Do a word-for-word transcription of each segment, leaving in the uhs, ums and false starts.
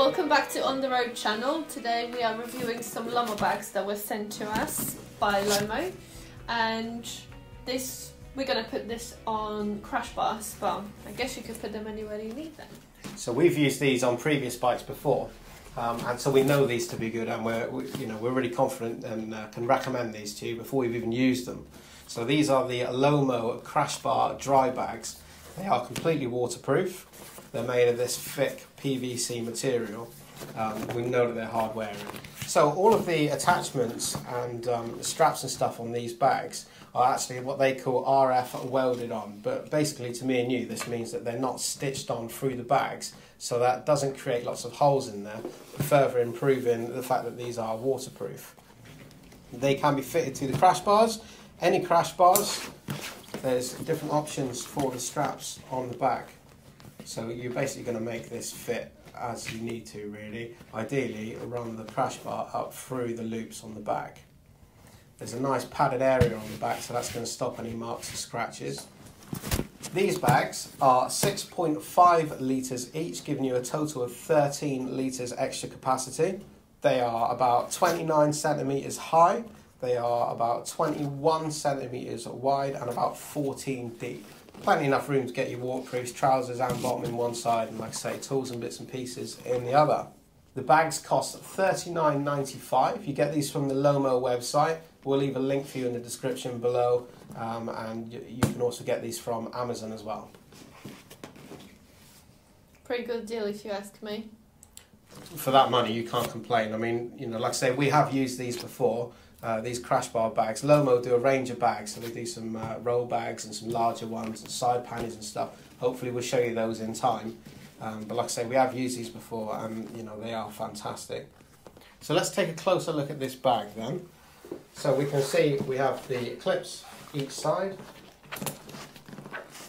Welcome back to On The Road channel. Today we are reviewing some Lomo bags that were sent to us by Lomo, and this we're going to put this on crash bars, but I guess you could put them anywhere you need them. So we've used these on previous bikes before, um, and so we know these to be good, and we're we, you know we're really confident and uh, can recommend these to you before we've even used them. So these are the Lomo crash bar dry bags. They are completely waterproof. They're made of this thick P V C material. Um, we know that they're hard wearing. So all of the attachments and um, straps and stuff on these bags are actually what they call R F welded on. But basically, to me and you, this means that they're not stitched on through the bags, so that doesn't create lots of holes in there, further improving the fact that these are waterproof. They can be fitted to the crash bars, any crash bars. There's different options for the straps on the back. So you're basically going to make this fit as you need to, really. Ideally, run the crash bar up through the loops on the back. There's a nice padded area on the back, so that's going to stop any marks or scratches. These bags are six point five litres each, giving you a total of thirteen litres extra capacity. They are about twenty-nine centimetres high, they are about twenty-one centimetres wide, and about fourteen deep. Plenty enough room to get your waterproofs, trousers and bottom in one side, and like I say, tools and bits and pieces in the other. The bags cost thirty-nine ninety-five. You get these from the Lomo website. We'll leave a link for you in the description below, um, and you, you can also get these from Amazon as well. Pretty good deal if you ask me. For that money you can't complain. I mean, you know, like I say, we have used these before. Uh, these crash bar bags. Lomo do a range of bags, so they do some uh, roll bags and some larger ones and side panniers and stuff. Hopefully we'll show you those in time, um, but like I say, we have used these before, and you know, they are fantastic. So let's take a closer look at this bag then. So we can see we have the clips each side,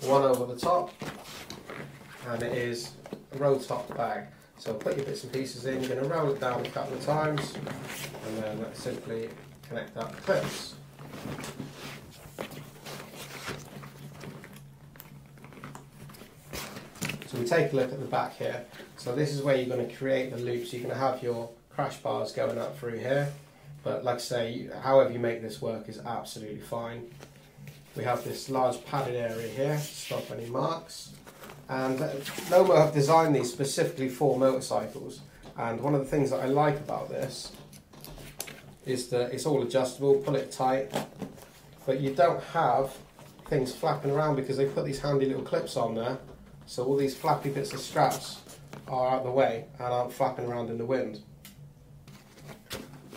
one over the top, and it is a roll top bag. So put your bits and pieces in, you're going to roll it down a couple of times, and then simply connect up the clips. So we take a look at the back here. So this is where you're going to create the loops. You're going to have your crash bars going up through here, but like I say, however you make this work is absolutely fine. We have this large padded area here to stop any marks, and Lomo have designed these specifically for motorcycles, and one of the things that I like about this is that it's all adjustable. Pull it tight, but you don't have things flapping around because they put these handy little clips on there, so all these flappy bits of straps are out of the way and aren't flapping around in the wind.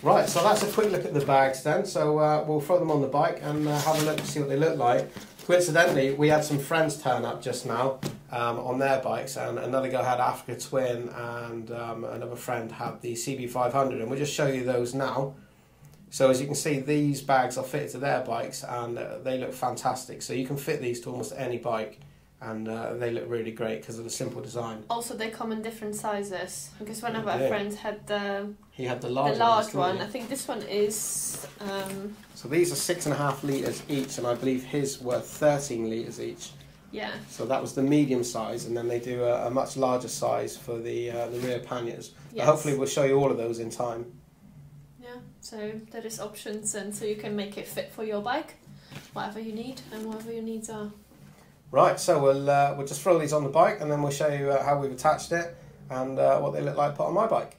Right, so that's a quick look at the bags then. So uh, we'll throw them on the bike and uh, have a look to see what they look like. Coincidentally, we had some friends turn up just now um, on their bikes, and another guy had Africa Twin, and um, another friend had the C B five hundred, and we'll just show you those now. So as you can see, these bags are fitted to their bikes, and uh, they look fantastic. So you can fit these to almost any bike, and uh, they look really great because of the simple design. Also, they come in different sizes, because one of our friends had the he had the large, the large one. I think this one is. Um, so these are six and a half litres each, and I believe his were thirteen litres each. Yeah. So that was the medium size, and then they do a, a much larger size for the uh, the rear panniers. Yes. Hopefully, we'll show you all of those in time. Yeah, so there is options, and so you can make it fit for your bike, whatever you need and whatever your needs are. Right, so we'll, uh, we'll just throw these on the bike, and then we'll show you uh, how we've attached it and uh, what they look like put on my bike.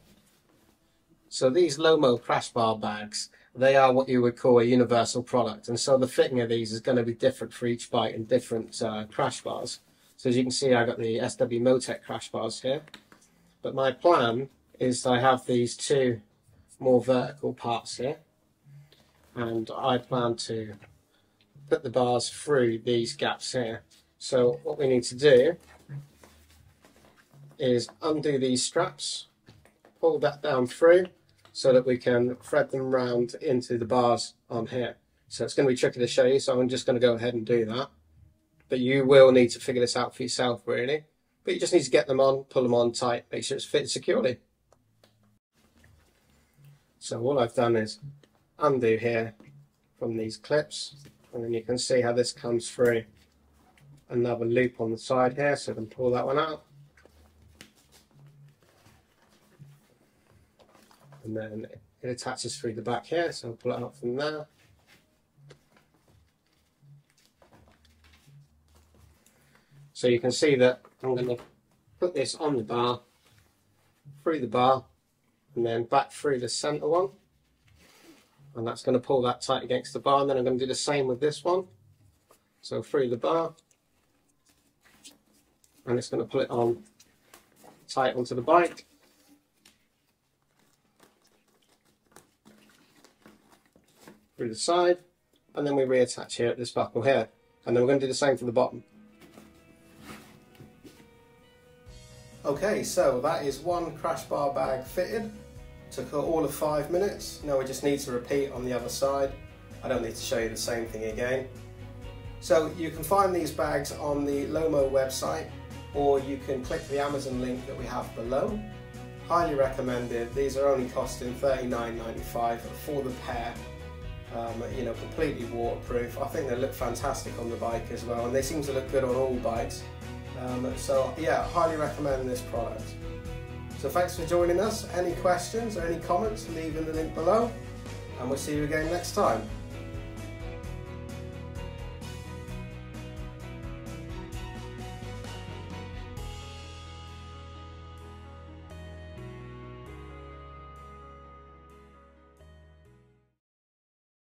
So these Lomo crash bar bags, they are what you would call a universal product, and so the fitting of these is going to be different for each bike and different uh, crash bars. So as you can see, I've got the S W Motech crash bars here, but my plan is I have these two more vertical parts here, and I plan to put the bars through these gaps here. So what we need to do is undo these straps, pull that down through so that we can thread them round into the bars on here. So it's going to be tricky to show you, so I'm just going to go ahead and do that, but you will need to figure this out for yourself really. But you just need to get them on, pull them on tight, make sure it's fitted securely. So all I've done is undo here from these clips, and then you can see how this comes through another loop on the side here, so I can pull that one out. and then it attaches through the back here, so I'll pull it out from there. So you can see that I'm going to put this on the bar, through the bar, and then back through the centre one, and that's going to pull that tight against the bar, and then I'm going to do the same with this one, so through the bar, and it's going to pull it on tight onto the bike. Through the side, and then we reattach here at this buckle here, and then we're going to do the same for the bottom. Okay, so that is one crash bar bag fitted. Took all of five minutes. Now we just need to repeat on the other side. I don't need to show you the same thing again. So you can find these bags on the Lomo website, or you can click the Amazon link that we have below. Highly recommended. These are only costing thirty-nine ninety-five for the pair. Um, you know, completely waterproof. I think they look fantastic on the bike as well, and they seem to look good on all bikes. Um, so yeah, highly recommend this product. So thanks for joining us. Any questions or any comments, leave in the link below, and we'll see you again next time.